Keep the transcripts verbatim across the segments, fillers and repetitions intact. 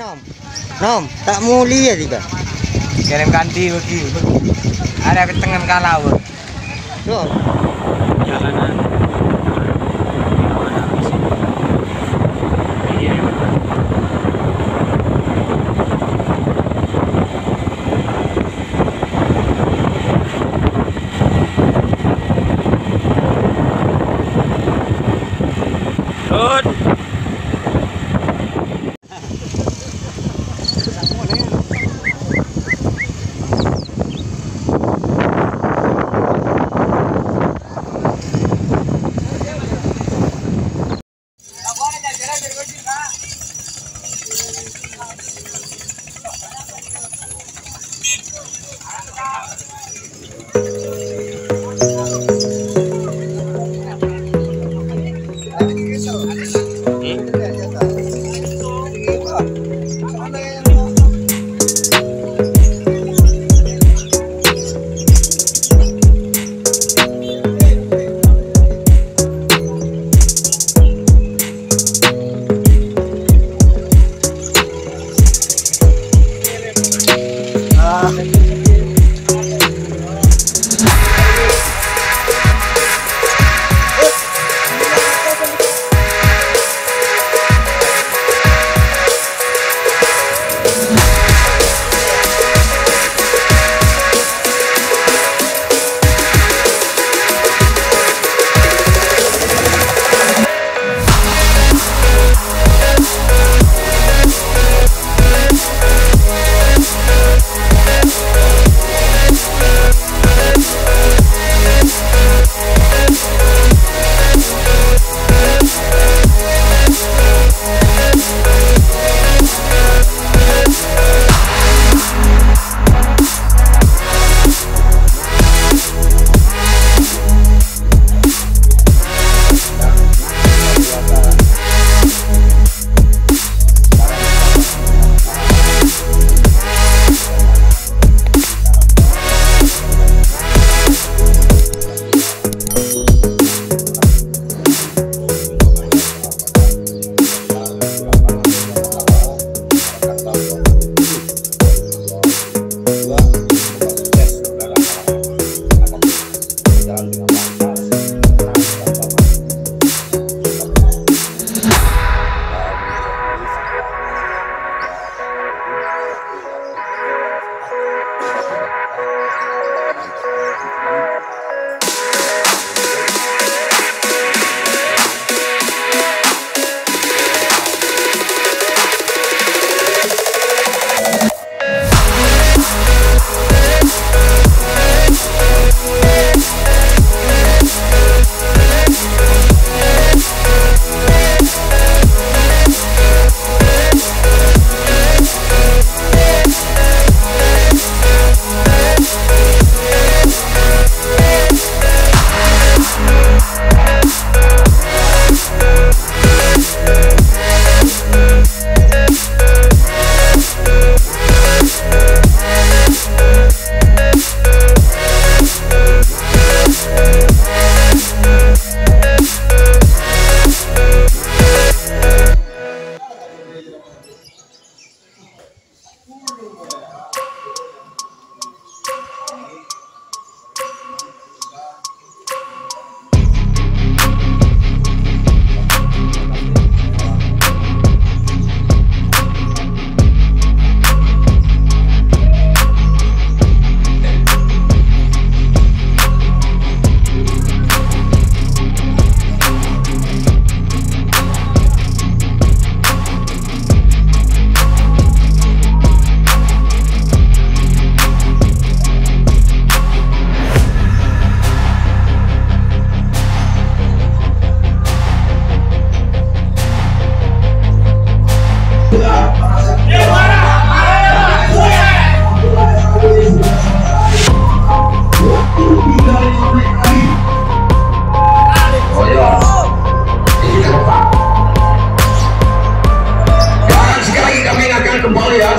nom. Nom, tak muli ya tiga. Kirim ganti lagi. Ada ketengan kalau. Tuh. Jalanan.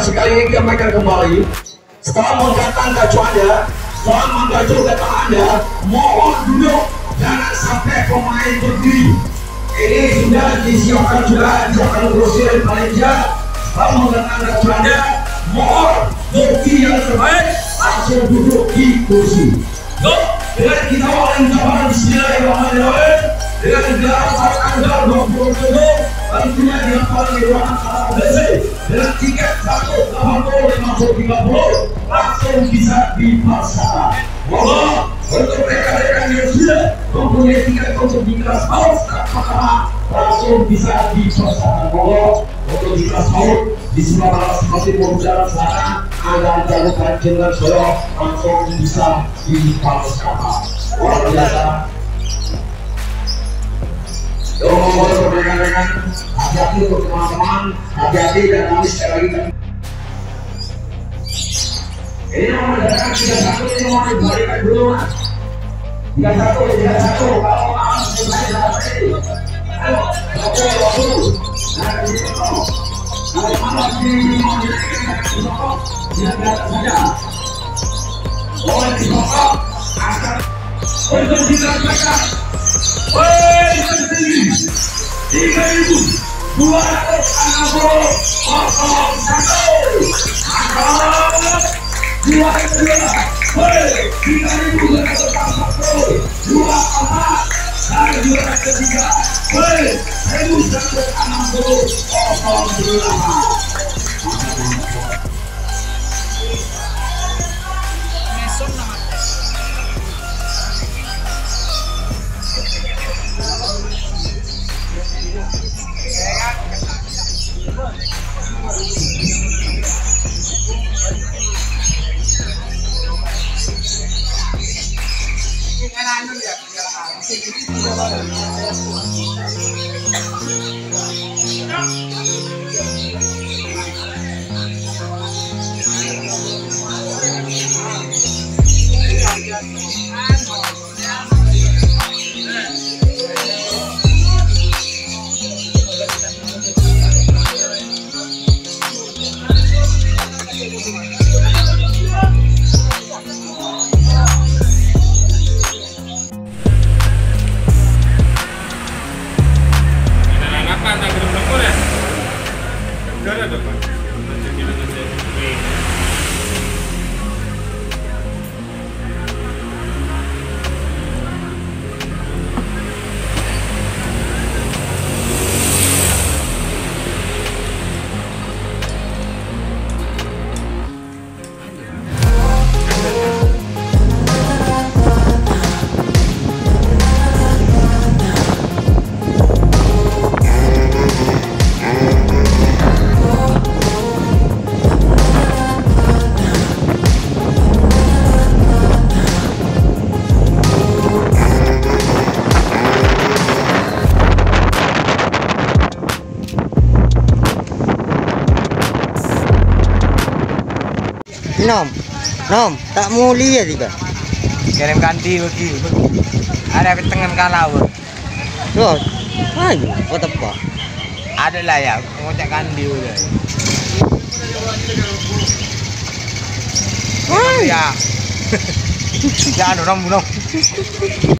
Sekali lagi kami akan kembali setelah mengatakan kacau anda, setelah mengkacau kata anda, mohon duduk, jangan sampai pemain berdiri. Ini sudah disiapkan, sudah disiapkan kursi yang paling jauh Kalau anda Belanda, mohon bukti yang terbaik, langsung duduk di kursi. Yuk, dengan kita awalin kabar Bismillahirrahmanirrahim, dengan negara saat anda dua puluh tujuh, tentunya dengan paling ruangan saat B C, dengan tiket satu delapan nol lima nol lima nol, langsung bisa dipaksa. Walau untuk mereka-mereka yang sudah mempunyai tiket untuk di kelas paut, apakah langsung bisa dipaksa? Walau untuk di kelas paut di sebelah masih berjalan sana, ada jalurkan dengan belok langsung bisa dipaksa. Luar biasa. Yo, untuk mereka-mereka hati-hati untuk teman-teman, hati-hati dan kami sekali lagi. Ini nomor datang tiga satu ini mau dibalikan dulu mas. Tiga satu, tiga satu. Kalau maaf sebenarnya dalam ini. Ayo, oke waktu. Nah ini kau. Kalau maaf ini mau dibalikan kau. Tidak datang saja. Boleh dibokap. Akan. Untuk kita mereka. Woi tertinggi. Tiga ribu dua ratus enam puluh kosong satu. Akan. Dua dua, hei, tiga ribu dua ratus empat puluh, dua empat, dan dua ratus tiga, hei, seribu seratus enam puluh, kosong dua. Nom, nom, tak mulia tiga. Kirim ganti lagi. Ada ketengan kalau. Tuh, ayo, kau tepat. Ada lah ya, ngocak ganti udah. Wah ya, jangan dong, dong.